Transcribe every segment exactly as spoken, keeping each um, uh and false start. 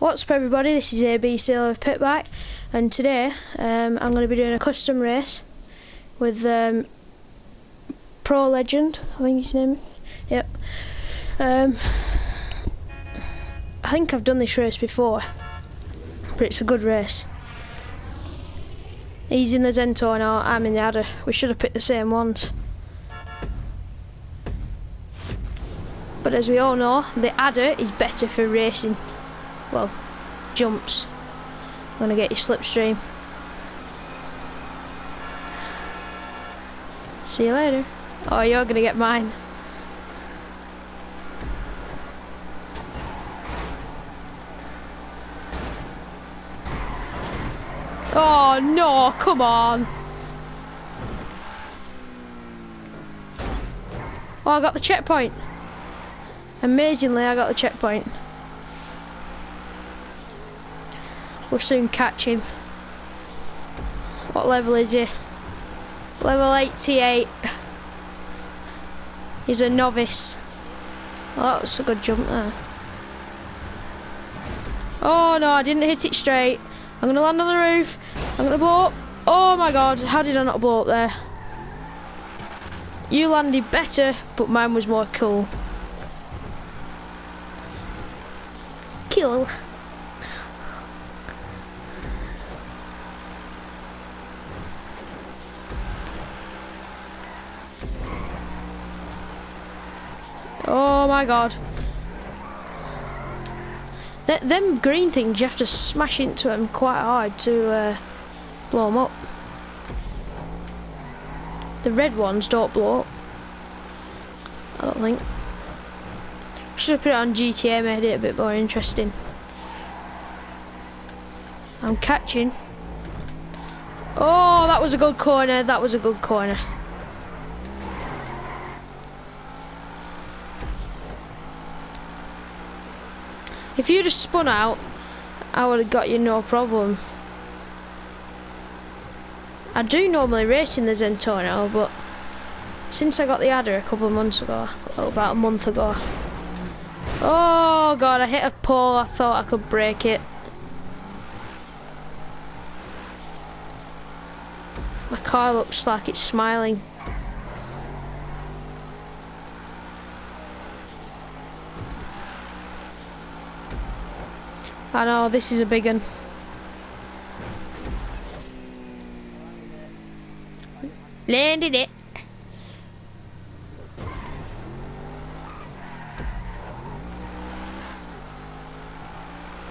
What's up everybody, this is A B Sealer of Pitbike, and today um, I'm going to be doing a custom race with um, Pro Legend, I think his name is. Yep. Um, I think I've done this race before, but it's a good race. He's in the Zento and I'm in the Adder. We should have picked the same ones. But as we all know, the Adder is better for racing. Well, jumps. I'm gonna get your slipstream. See you later. Oh, you're gonna get mine. Oh no, come on. Oh, I got the checkpoint. Amazingly, I got the checkpoint. We'll soon catch him. What level is he? Level eighty-eight. He's a novice. Oh, that was a good jump there. Oh no, I didn't hit it straight. I'm gonna land on the roof. I'm gonna blow up. Oh my god, how did I not blow up there? You landed better, but mine was more cool. Kill. Oh my god. Th them green things, you have to smash into them quite hard to uh, blow them up. The red ones don't blow up, I don't think. Should have put it on G T A, made it a bit more interesting. I'm catching. Oh, that was a good corner, that was a good corner. If you'd have spun out, I would have got you no problem. I do normally race in the Zento now, but since I got the Adder a couple of months ago, well, about a month ago. Oh god, I hit a pole, I thought I could break it. My car looks like it's smiling. I know, this is a big one. Landed it.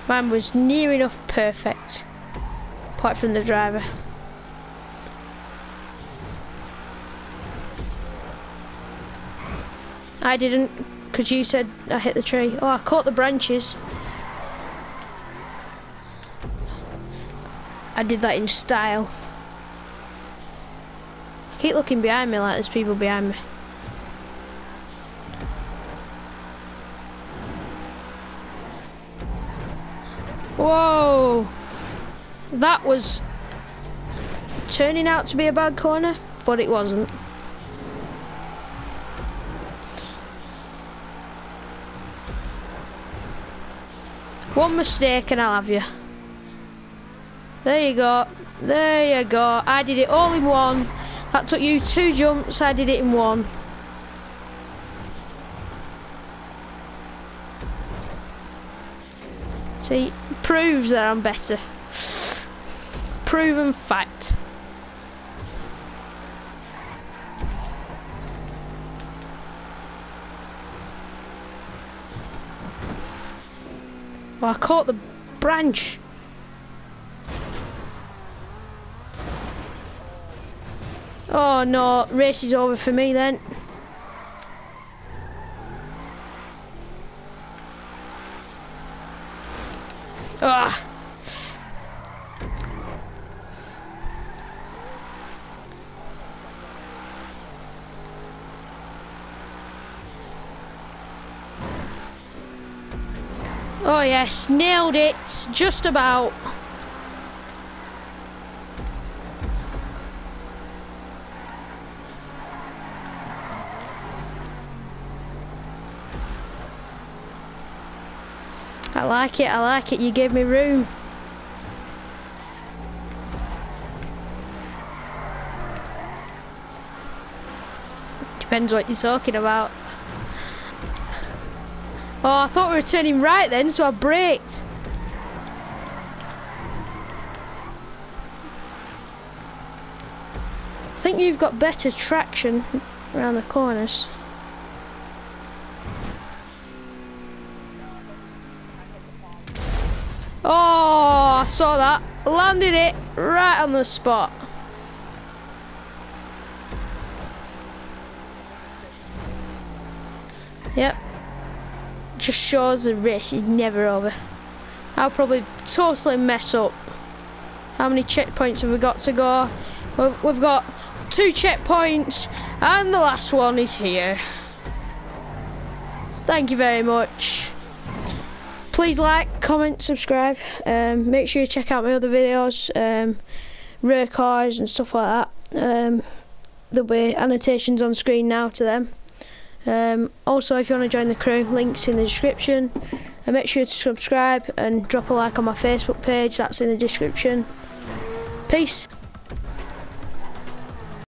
Mine was near enough perfect, apart from the driver. I didn't, because you said I hit the tree. Oh, I caught the branches. I did that in style. I keep looking behind me like there's people behind me. Whoa! That was turning out to be a bad corner, but it wasn't. One mistake and I'll have you. There you go, there you go, I did it all in one. That took you two jumps, I did it in one. See, proves that I'm better. Proven fact. Well, I caught the branch. Oh no, race is over for me then. Ah. Oh yes, nailed it, just about. I like it, I like it, you gave me room. Depends what you're talking about. Oh, I thought we were turning right then, so I braked. I think you've got better traction around the corners. Oh, I saw that. Landed it right on the spot. Yep. Just shows the race is never over. I'll probably totally mess up. How many checkpoints have we got to go? We've, we've got two checkpoints and the last one is here. Thank you very much. Please like, comment, subscribe. Um, make sure you check out my other videos. Um, rare cars and stuff like that. Um, there'll be annotations on screen now to them. Um, also, if you want to join the crew, links in the description, and make sure to subscribe and drop a like on my Facebook page, that's in the description. Peace.